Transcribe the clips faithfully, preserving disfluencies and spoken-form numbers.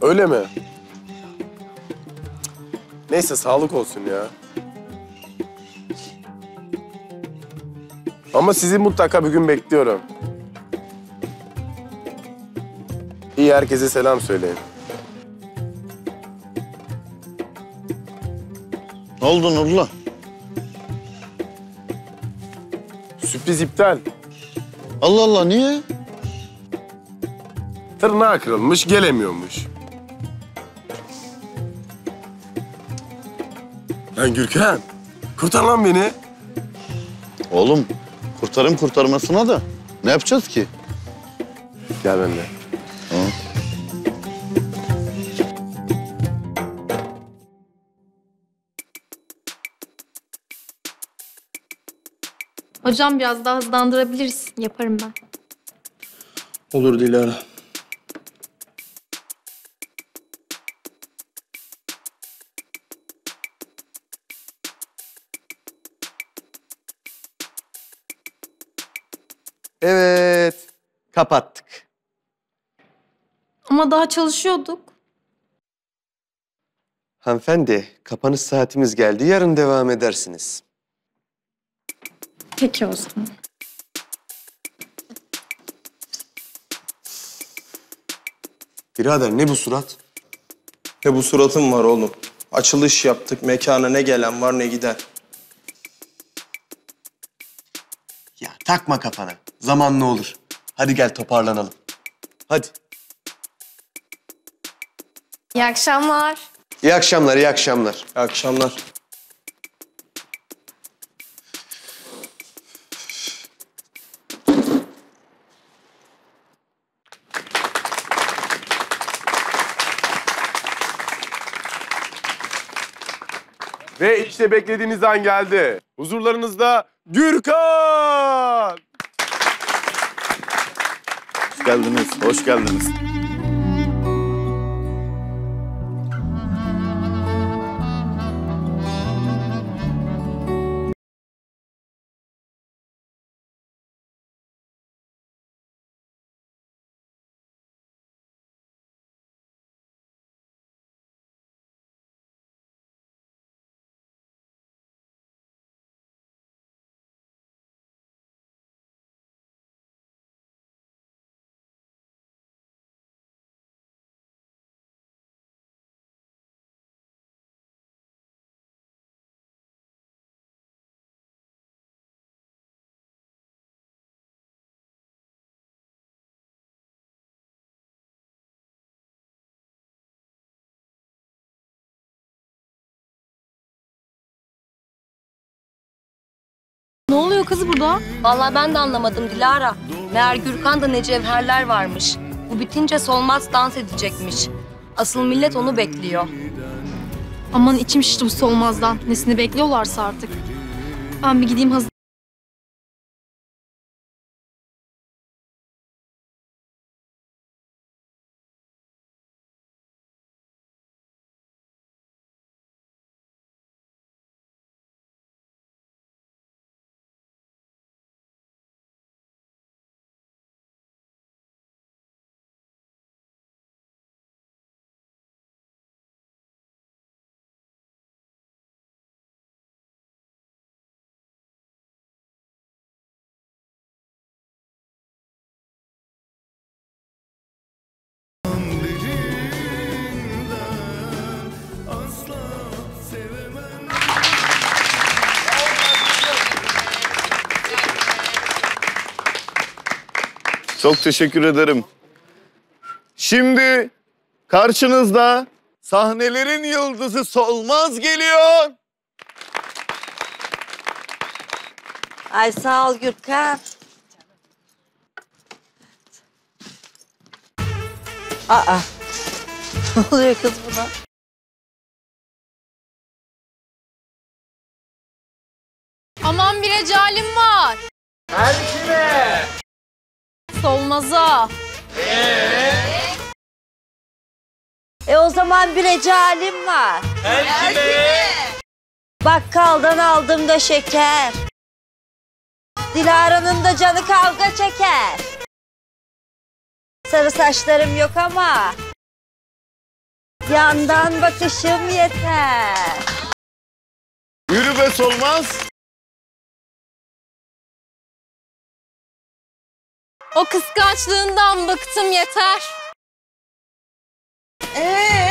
Öyle mi? Neyse, sağlık olsun ya. Ama sizi mutlaka bir gün bekliyorum. İyi, herkese selam söyleyin. Ne oldu Nurlu? Sürpriz iptal. Allah Allah, niye? Tırnağı kırılmış, gelemiyormuş. Lan Gürkan, kurtar lan beni. Oğlum, kurtarım kurtarmasına da ne yapacağız ki? Gel benimle. Hı. Hocam, biraz daha hızlandırabiliriz. Yaparım ben. Olur Dilara. Evet, kapattık. Ama daha çalışıyorduk. Hanımefendi, kapanış saatimiz geldi. Yarın devam edersiniz. Peki o zaman. Birader, ne bu surat? Ne bu suratın var oğlum? Açılış yaptık, mekana ne gelen var ne giden. Ya takma kafana. Zaman ne olur. Hadi gel toparlanalım. Hadi. İyi akşamlar. İyi akşamlar, iyi akşamlar. İyi akşamlar. Ve işte beklediğiniz an geldi. Huzurlarınızda Gürkan! Hoş geldiniz, hoş geldiniz. Ne oluyor kız burada? Vallahi ben de anlamadım Dilara. Meğer Gürkan'da ne cevherler varmış. Bu bitince Solmaz dans edecekmiş. Asıl millet onu bekliyor. Aman içim şişti bu Solmaz'dan. Nesini bekliyorlarsa artık. Ben bir gideyim hazır. Çok teşekkür ederim. Şimdi karşınızda sahnelerin yıldızı Solmaz geliyor. Ay sağ ol Gürkan. Aa, ne oluyor kız buna? Aman bir ecalim var. Her kime? Solmaz'a. Ee? E o zaman bir ecalim var. Her kime? Bakkaldan aldım da şeker. Dilara'nın da canı kavga çeker. Sarı saçlarım yok ama Yandan bakışım yeter. Yürü be Solmaz. O kıskançlığından bıktım yeter. Ee?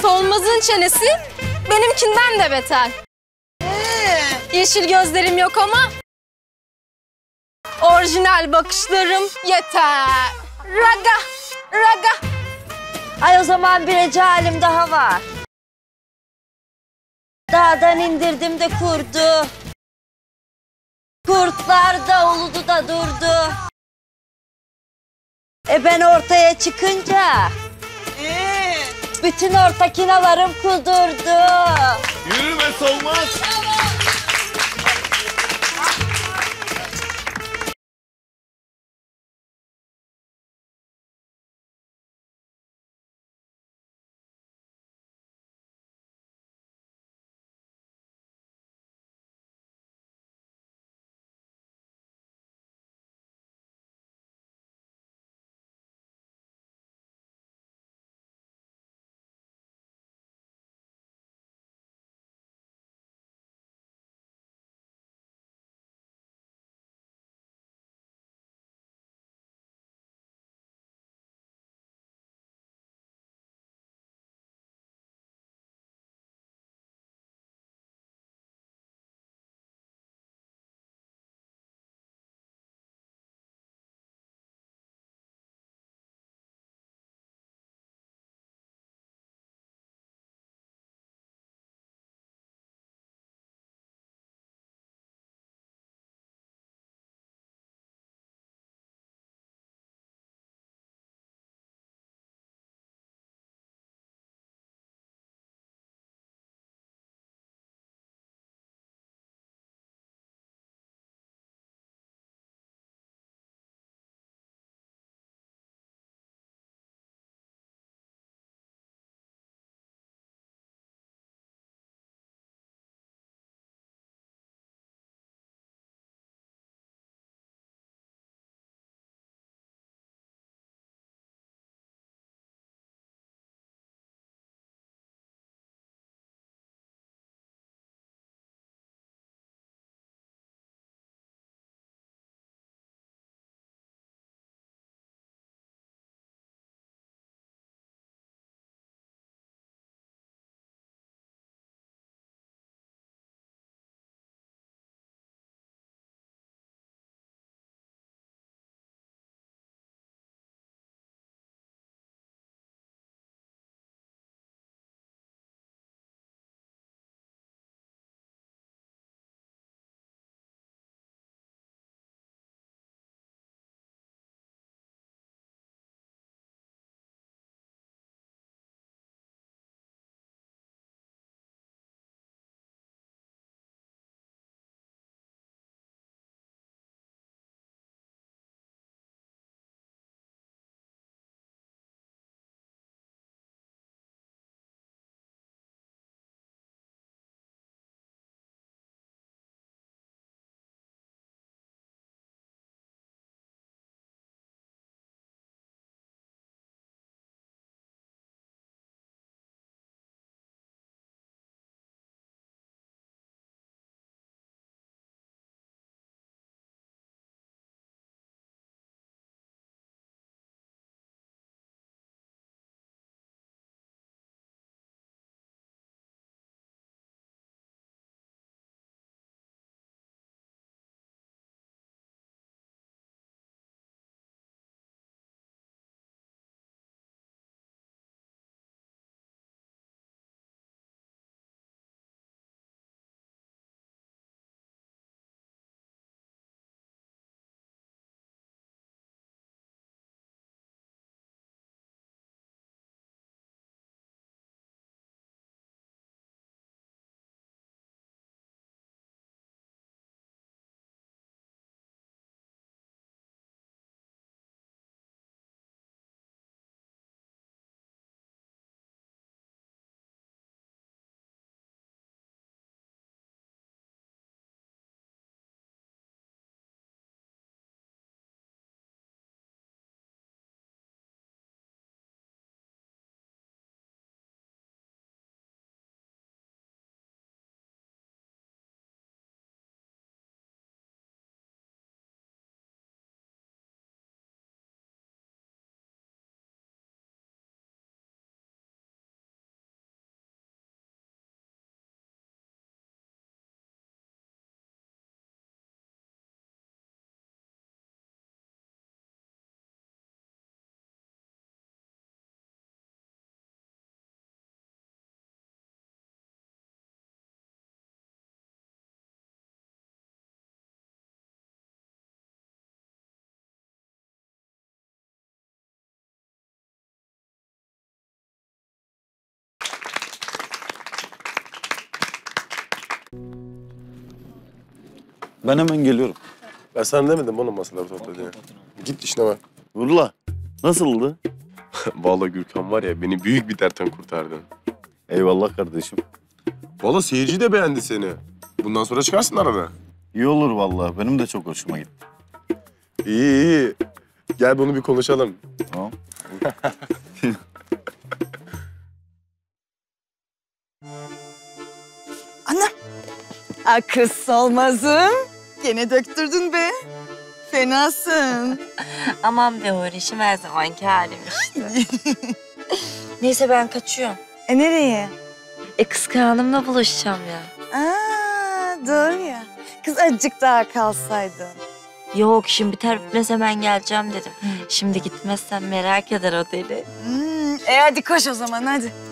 Solmaz'ın çenesi benimkinden de beter. Ee? Yeşil gözlerim yok ama orijinal bakışlarım yeter. Raga, raga. Ay o zaman bir ecalim daha var. Dağdan indirdim de kurdu. Kurtlar da uludu da durdu. E ben ortaya çıkınca ee? bütün ortakinalarım kudurdu. Yürüme Solmaz. Ben hemen geliyorum. Ben sana demedim oğlum masaları topla diye. Git işine bak. Nurla, nasıldı? Vallahi Gürkan var ya, beni büyük bir dertten kurtardın. Eyvallah kardeşim. Vallahi seyirci de beğendi seni. Bundan sonra çıkarsın arada. İyi olur vallahi, benim de çok hoşuma gitti. İyi iyi. Gel bunu bir konuşalım. Tamam. Ana! A kız Solmaz'ım. Gene döktürdün be. Fenasın. Aman be Huri'şim, her zamanki halim işte. Neyse ben kaçıyorum. E nereye? E kız Kaan'ımla buluşacağım ya. Aa, doğru ya. Kız azıcık daha kalsaydın. Yok, şimdi biter bitmez hemen geleceğim dedim. Hı. Şimdi gitmezsen merak eder o deli. Hmm, e hadi koş o zaman, hadi.